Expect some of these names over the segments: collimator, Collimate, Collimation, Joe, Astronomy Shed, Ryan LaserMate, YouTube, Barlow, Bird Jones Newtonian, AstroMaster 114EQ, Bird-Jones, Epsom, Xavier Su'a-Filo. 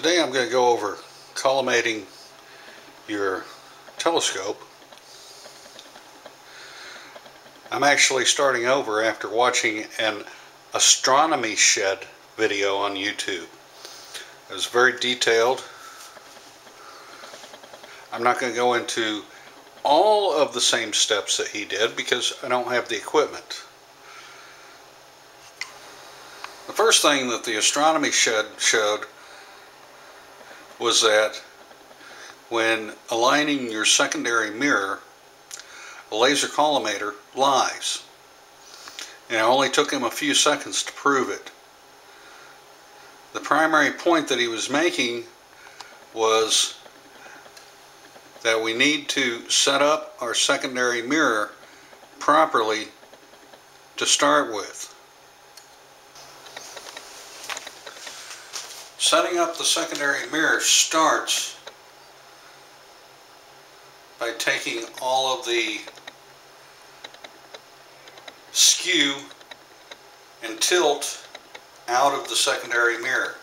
Today I'm going to go over collimating your telescope. I'm actually starting over after watching an astronomy shed video on YouTube. It was very detailed. I'm not going to go into all of the same steps that he did because I don't have the equipment. The first thing that the astronomy shed showed was that when aligning your secondary mirror, a laser collimator lies. And it only took him a few seconds to prove it. The primary point that he was making was that we need to set up our secondary mirror properly to start with. Setting up the secondary mirror starts by taking all of the skew and tilt out of the secondary mirror.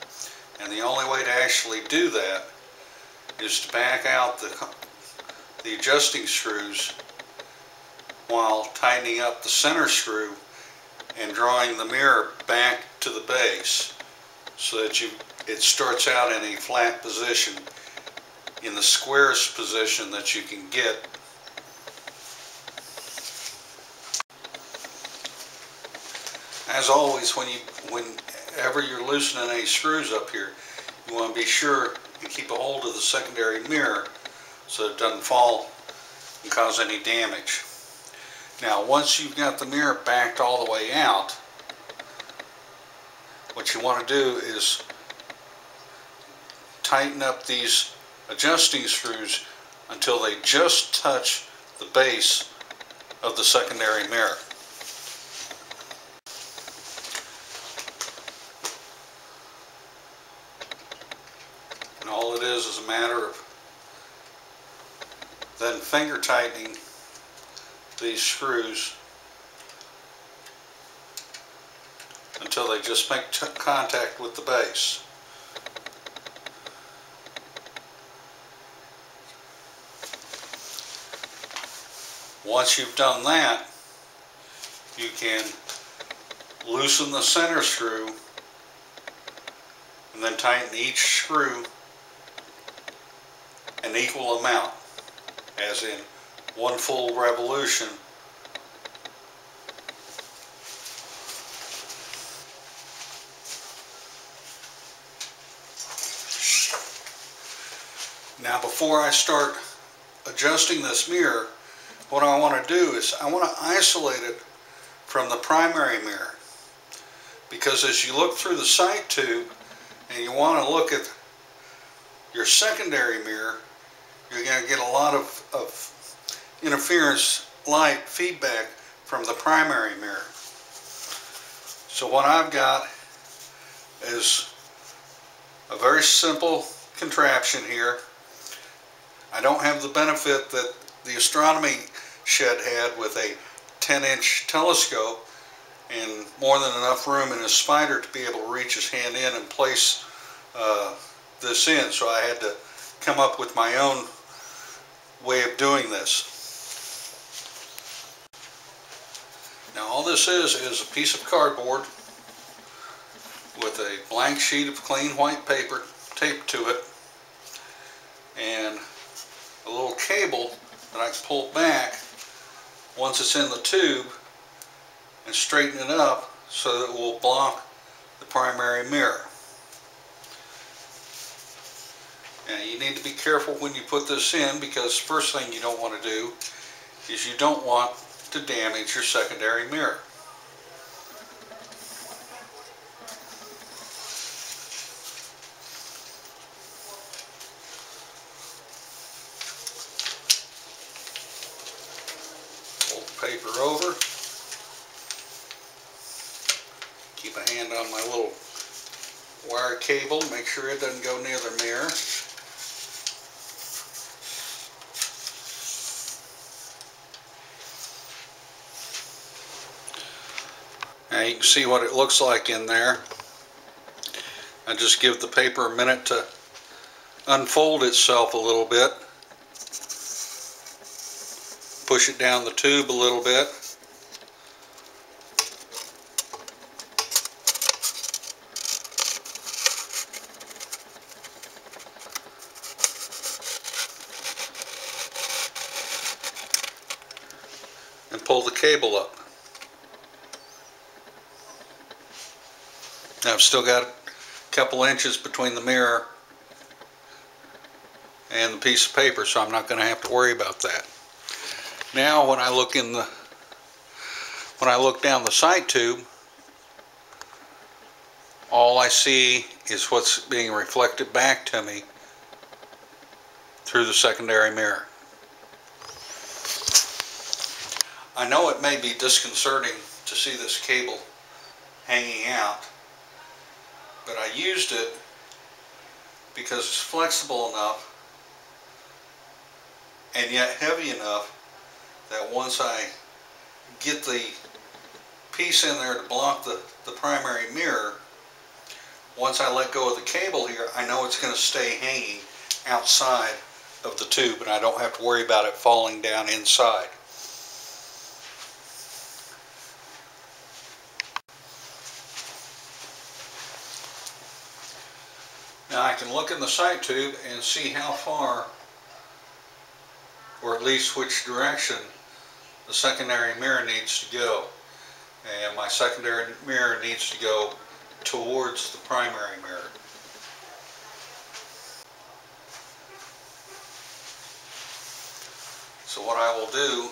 And the only way to actually do that is to back out the adjusting screws while tightening up the center screw and drawing the mirror back to the base so that it starts out in a flat position, in the squarest position that you can get. As always, whenever you're loosening any screws up here, you want to be sure and keep a hold of the secondary mirror so it doesn't fall and cause any damage. Now, once you've got the mirror backed all the way out, what you want to do is tighten up these adjusting screws until they just touch the base of the secondary mirror. And all it is a matter of then finger tightening these screws until they just make contact with the base. Once you've done that, you can loosen the center screw and then tighten each screw an equal amount, as in one full revolution. Now, before I start adjusting this mirror, what I want to do is I want to isolate it from the primary mirror, because as you look through the sight tube and you want to look at your secondary mirror, you're going to get a lot of interference light feedback from the primary mirror. So what I've got is a very simple contraption here. I don't have the benefit that the astronomy shed had with a 10-inch telescope and more than enough room in his spider to be able to reach his hand in and place this in. So I had to come up with my own way of doing this. Now, all this is a piece of cardboard with a blank sheet of clean white paper taped to it and a little cable that I can pull back once it's in the tube and straighten it up so that it will block the primary mirror. Now, you need to be careful when you put this in, because first thing you don't want to do is you don't want to damage your secondary mirror. Paper over. Keep a hand on my little wire cable. Make sure it doesn't go near the mirror. Now you can see what it looks like in there. I just give the paper a minute to unfold itself a little bit, push it down the tube a little bit. And pull the cable up. Now I've still got a couple inches between the mirror and the piece of paper, so I'm not going to have to worry about that. Now when I look in the down the side tube, all I see is what's being reflected back to me through the secondary mirror. I know it may be disconcerting to see this cable hanging out, but I used it because it's flexible enough and yet heavy enough that once I get the piece in there to block the primary mirror, once I let go of the cable here, I know it's going to stay hanging outside of the tube and I don't have to worry about it falling down inside. Now I can look in the sight tube and see how far, or at least which direction, the secondary mirror needs to go. And my secondary mirror needs to go towards the primary mirror. So what I will do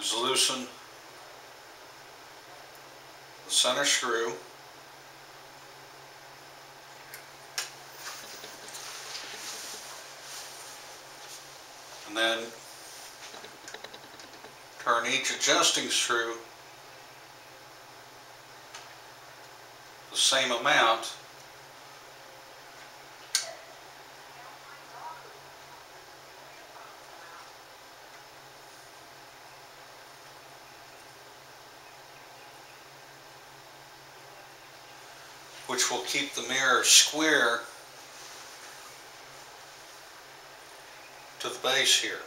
is loosen the center screw, and then turn each adjusting screw the same amount which will keep the mirror square to the base here.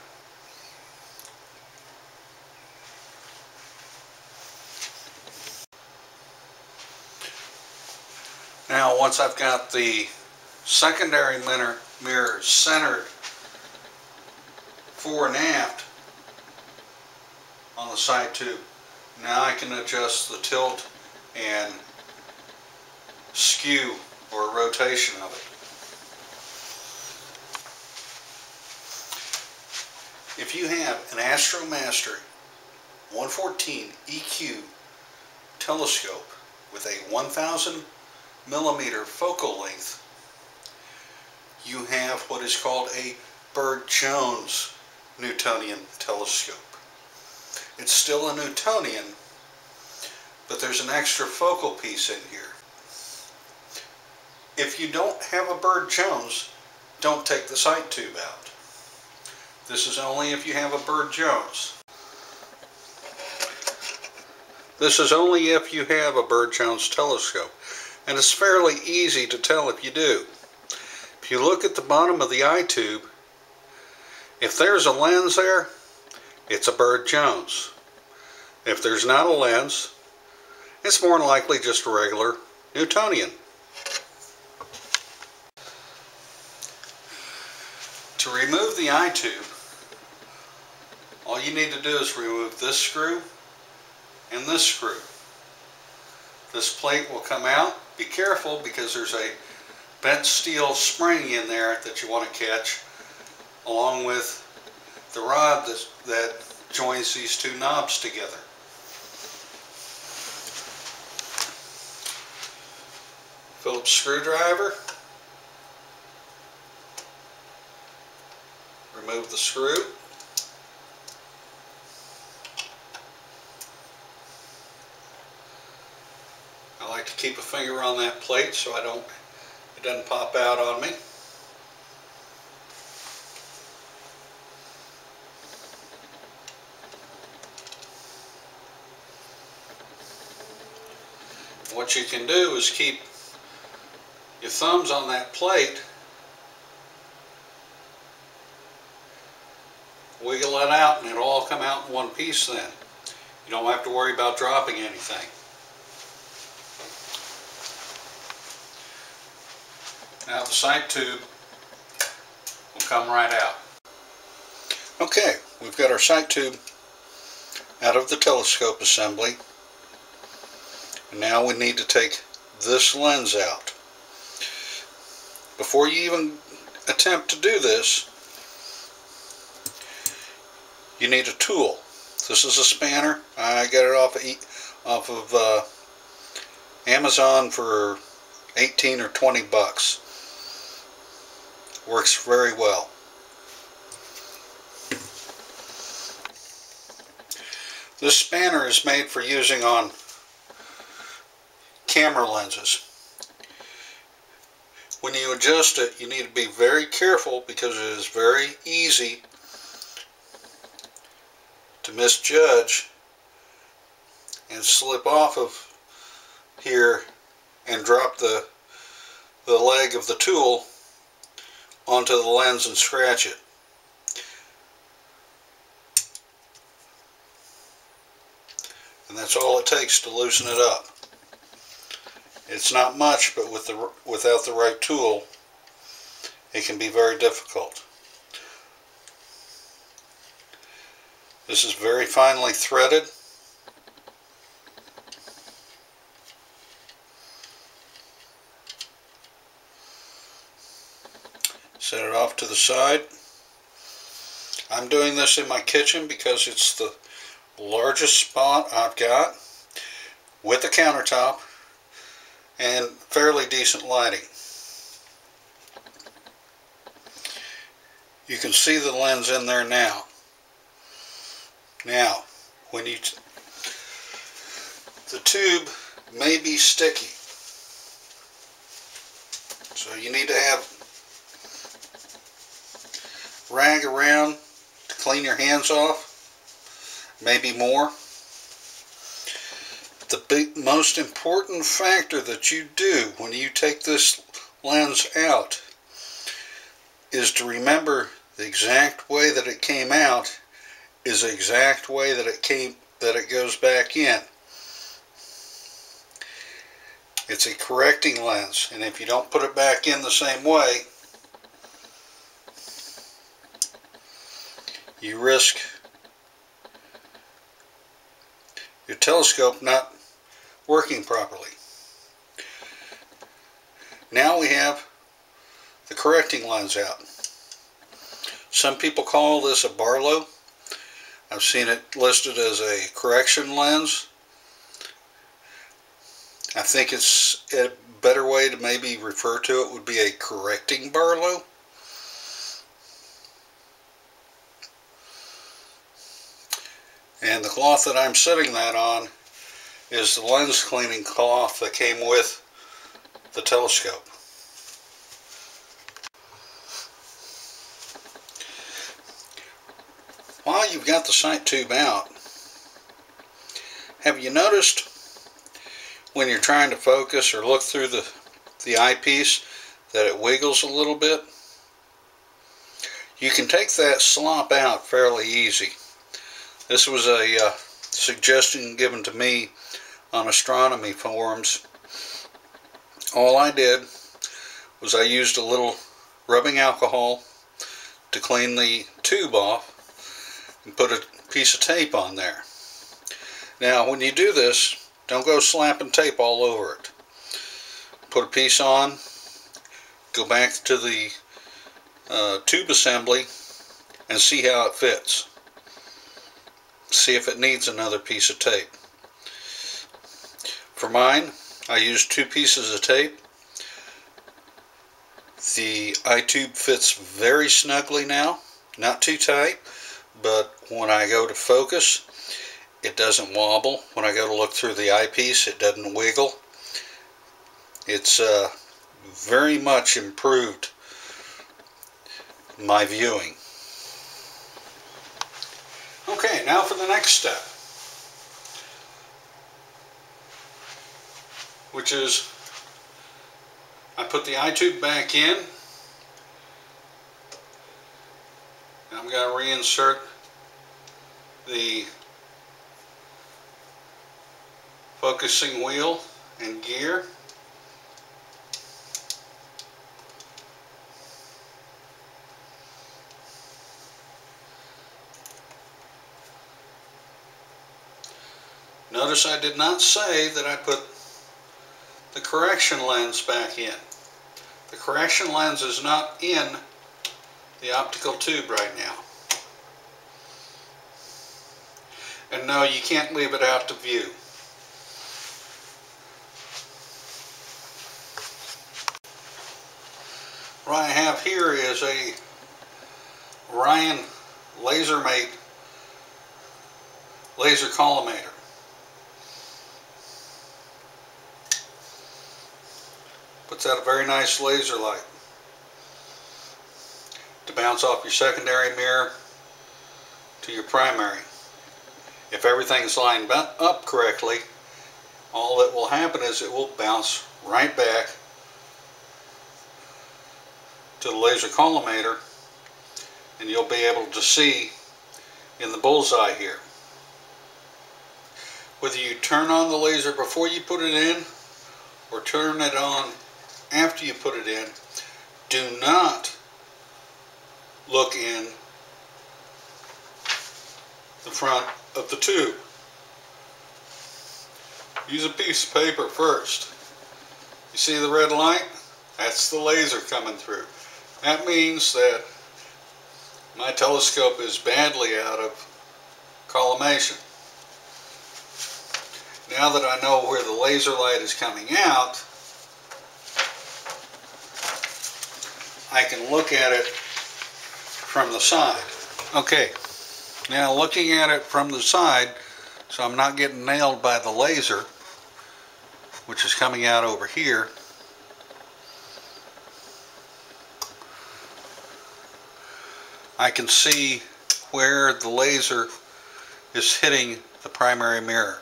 Now once I've got the secondary mirror centered fore and aft on the side tube, now I can adjust the tilt and skew or rotation of it. If you have an AstroMaster 114EQ telescope with a 1,000mm focal length, you have what is called a Bird Jones Newtonian telescope. It's still a Newtonian, but there's an extra focal piece in here. If you don't have a Bird Jones, don't take the sight tube out. This is only if you have a Bird Jones. This is only if you have a Bird Jones telescope, and it's fairly easy to tell if you do. If you look at the bottom of the eye tube, if there's a lens there, it's a Bird Jones. If there's not a lens, it's more than likely just a regular Newtonian. To remove the eye tube, all you need to do is remove this screw and this screw. This plate will come out. Be careful, because there's a bent steel spring in there that you want to catch, along with the rod that joins these two knobs together. Phillips screwdriver. Remove the screw. I like to keep a finger on that plate so it doesn't pop out on me. What you can do is keep your thumbs on that plate, wiggle it out, and it'll all come out in one piece then. You don't have to worry about dropping anything. Now the sight tube will come right out. Okay, we've got our sight tube out of the telescope assembly. And now we need to take this lens out. Before you even attempt to do this, you need a tool. This is a spanner. I got it off of Amazon for 18 or 20 bucks. Works very well. This spanner is made for using on camera lenses. When you adjust it, you need to be very careful because it is very easy to misjudge and slip off of here and drop the leg of the tool onto the lens and scratch it. And that's all it takes to loosen it up. It's not much, but without the right tool, it can be very difficult. This is very finely threaded. Set it off to the side. I'm doing this in my kitchen because it's the largest spot I've got with a countertop and fairly decent lighting. You can see the lens in there now. Now, when you the tube may be sticky, so you need to have rag around to clean your hands off, maybe more. The most important factor that you do when you take this lens out is to remember the exact way that it came out is the exact way that it goes back in. It's a correcting lens, and if you don't put it back in the same way, you risk your telescope not working properly. Now we have the correcting lens out. Some people call this a Barlow. I've seen it listed as a correction lens. I think it's a better way to maybe refer to it would be a correcting Barlow. And the cloth that I'm setting that on is the lens cleaning cloth that came with the telescope. While you've got the sight tube out, have you noticed when you're trying to focus or look through the eyepiece that it wiggles a little bit? You can take that slop out fairly easy. This was a suggestion given to me on astronomy forums. All I did was I used a little rubbing alcohol to clean the tube off, and put a piece of tape on there. Now when you do this, don't go slapping tape all over it. Put a piece on, go back to the tube assembly and see how it fits. See if it needs another piece of tape. For mine, I used 2 pieces of tape. The eye tube fits very snugly now, not too tight. But when I go to focus, it doesn't wobble. When I go to look through the eyepiece, it doesn't wiggle. It's very much improved my viewing. Okay, now for the next step. which is I put the eye tube back in, and I'm going to reinsert the focusing wheel and gear. Notice I did not say that I put the correction lens back in. The correction lens is not in the optical tube right now. And no, you can't leave it out to view. What I have here is a Ryan LaserMate laser collimator. Puts out a very nice laser light to bounce off your secondary mirror to your primary. If everything's lined up correctly, all that will happen is it will bounce right back to the laser collimator, and you'll be able to see in the bullseye here. Whether you turn on the laser before you put it in or turn it on after you put it in, do not look in the front of the tube. Use a piece of paper first. You see the red light? That's the laser coming through. That means that my telescope is badly out of collimation. Now that I know where the laser light is coming out, I can look at it from the side. Okay, now looking at it from the side, so I'm not getting nailed by the laser, which is coming out over here. I can see where the laser is hitting the primary mirror.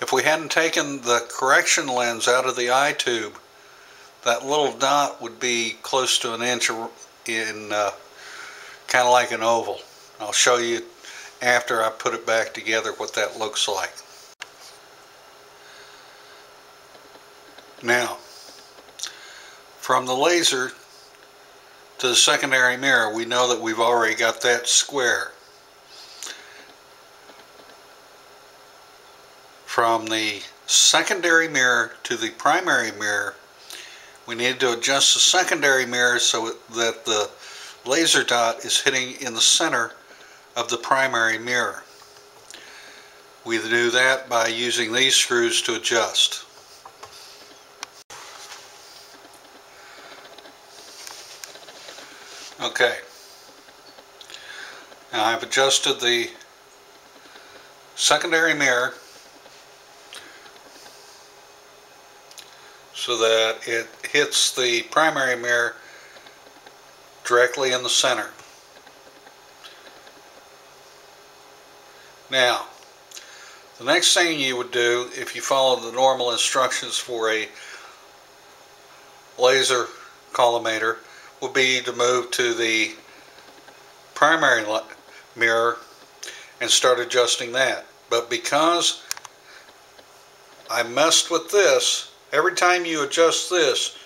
If we hadn't taken the correction lens out of the eye tube, that little dot would be close to an inch in kind of like an oval. I'll show you after I put it back together what that looks like. Now, from the laser to the secondary mirror, we know that we've already got that square. From the secondary mirror to the primary mirror, we need to adjust the secondary mirror so that the laser dot is hitting in the center of the primary mirror. We do that by using these screws to adjust. Okay, now I've adjusted the secondary mirror so that it hits the primary mirror directly in the center. Now, the next thing you would do, if you follow the normal instructions for a laser collimator, would be to move to the primary mirror and start adjusting that. But because I messed with this, every time you adjust this,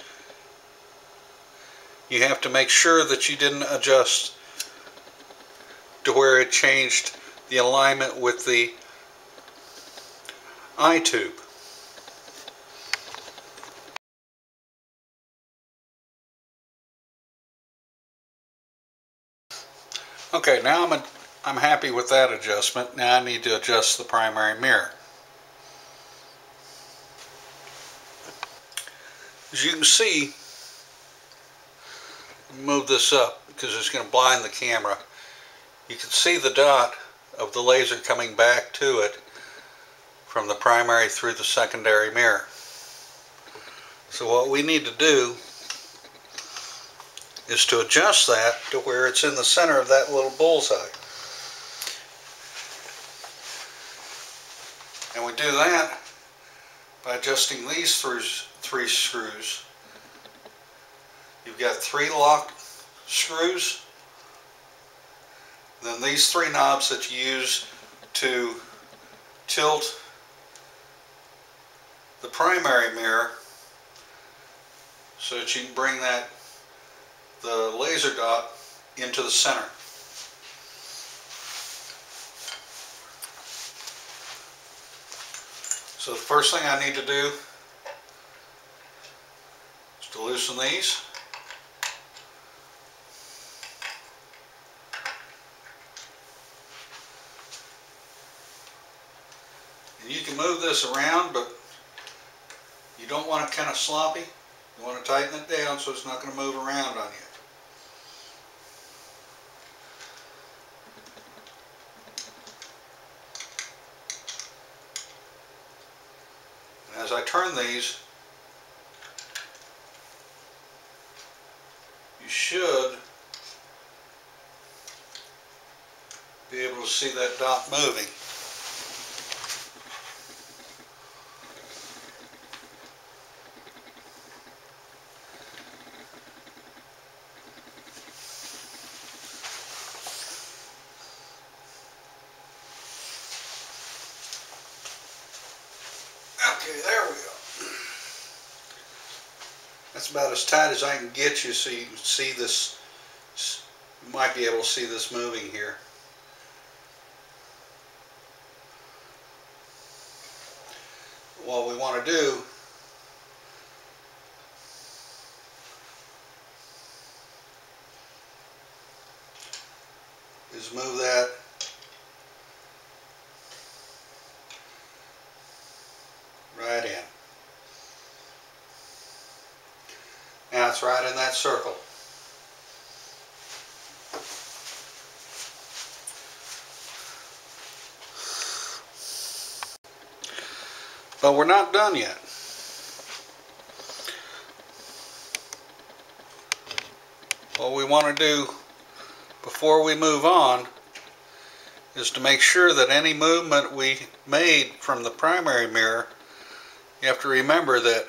you have to make sure that you didn't adjust to where it changed the alignment with the eye tube. Okay, now I'm happy with that adjustment. Now I need to adjust the primary mirror. As you can see, move this up because it's going to blind the camera. You can see the dot of the laser coming back to it from the primary through the secondary mirror. So what we need to do is to adjust that to where it's in the center of that little bullseye. And we do that by adjusting these three screws. You've got three lock screws, then these three knobs that you use to tilt the primary mirror so that you can bring the laser dot into the center. So the first thing I need to do is to loosen these. And you can move this around, but you don't want it kind of sloppy. You want to tighten it down so it's not going to move around on you. As I turn these, you should be able to see that dot moving. That's about as tight as I can get you so you can see this. You might be able to see this moving here. What we want to do is move that right in. Now it's right in that circle. But we're not done yet. What we want to do before we move on is to make sure that any movement we made from the primary mirror, you have to remember that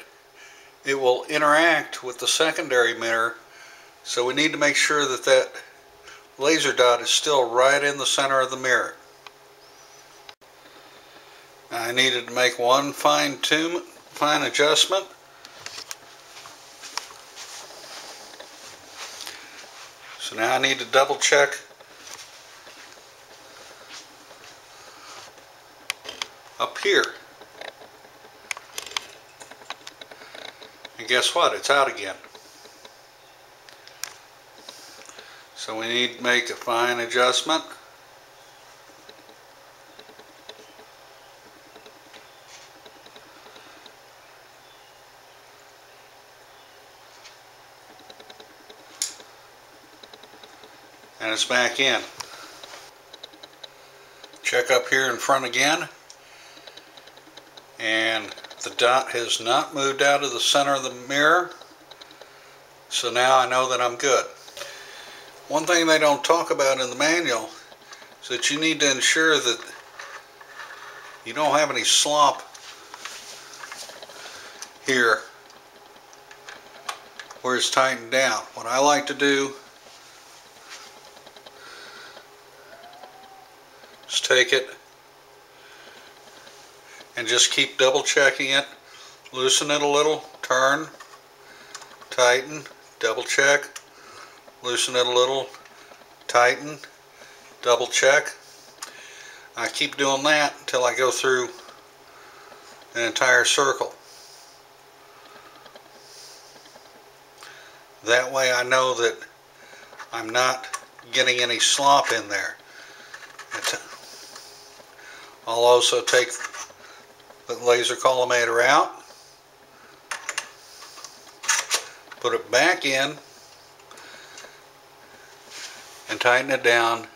it will interact with the secondary mirror, so we need to make sure that that laser dot is still right in the center of the mirror. I needed to make one fine adjustment, so now I need to double check up here. And guess what? It's out again. So we need to make a fine adjustment. And it's back in. Check up here in front again. And the dot has not moved out of the center of the mirror, so now I know that I'm good. One thing they don't talk about in the manual is that you need to ensure that you don't have any slop here where it's tightened down. What I like to do is take it and just keep double checking it, loosen it a little, turn, tighten, double check, loosen it a little, tighten, double check. I keep doing that until I go through an entire circle. That way I know that I'm not getting any slop in there. I'll also take the laser collimator out, put it back in, and tighten it down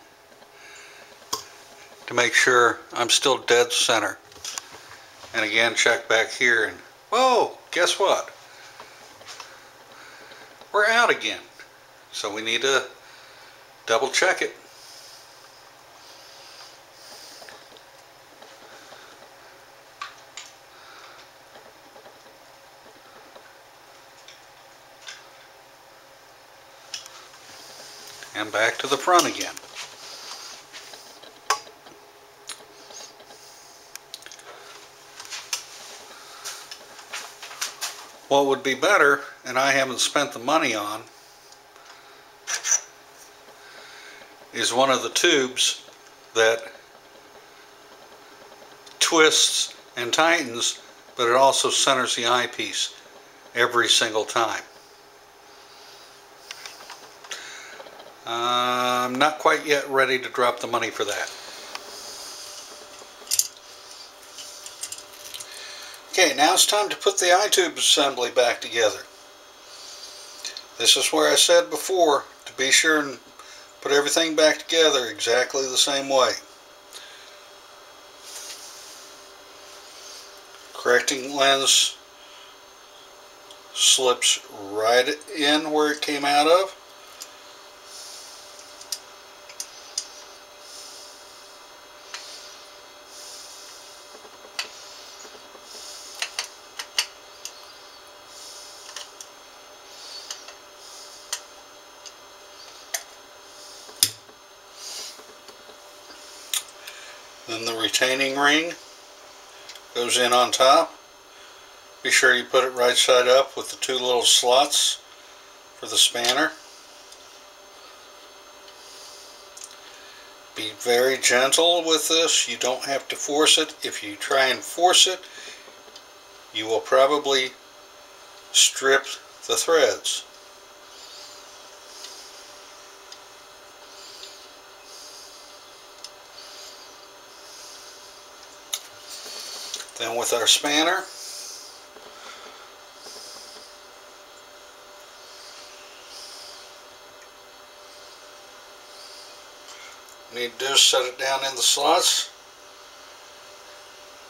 to make sure I'm still dead center. And again, check back here, and whoa, guess what? We're out again. So we need to double check it. and back to the front again. What would be better, and I haven't spent the money on, is one of the tubes that twists and tightens, but it also centers the eyepiece every single time. I'm not quite yet ready to drop the money for that. Okay, now it's time to put the eye tube assembly back together. This is where I said before to be sure and put everything back together exactly the same way. Correcting lens slips right in where it came out of. Then the retaining ring goes in on top. Be sure you put it right side up with the two little slots for the spanner. Be very gentle with this. You don't have to force it. If you try and force it, you will probably strip the threads. Then with our spanner, what you need to do is set it down in the slots,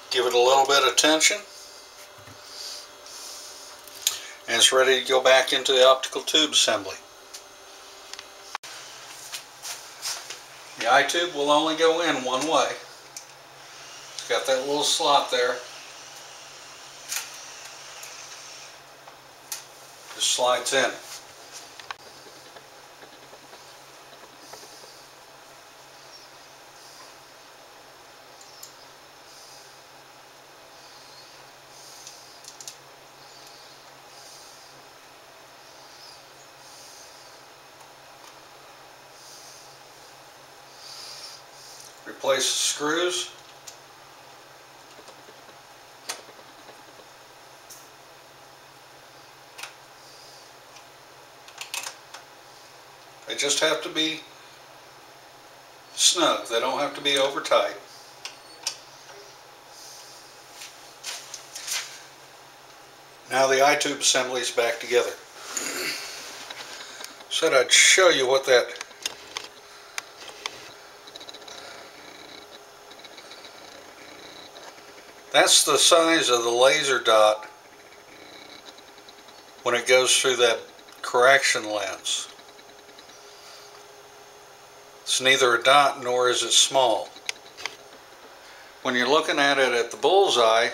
give it a little bit of tension, and it's ready to go back into the optical tube assembly. The eye tube will only go in one way. Got that little slot there. Just slides in. Replace the screws. They just have to be snug. They don't have to be over tight. Now the eye tube assembly is back together. Said I'd show you what that that's the size of the laser dot when it goes through that correction lens. It's neither a dot nor is it small. When you're looking at it at the bullseye,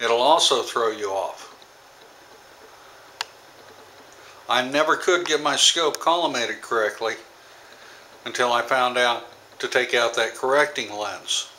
it'll also throw you off. I never could get my scope collimated correctly until I found out to take out that correcting lens.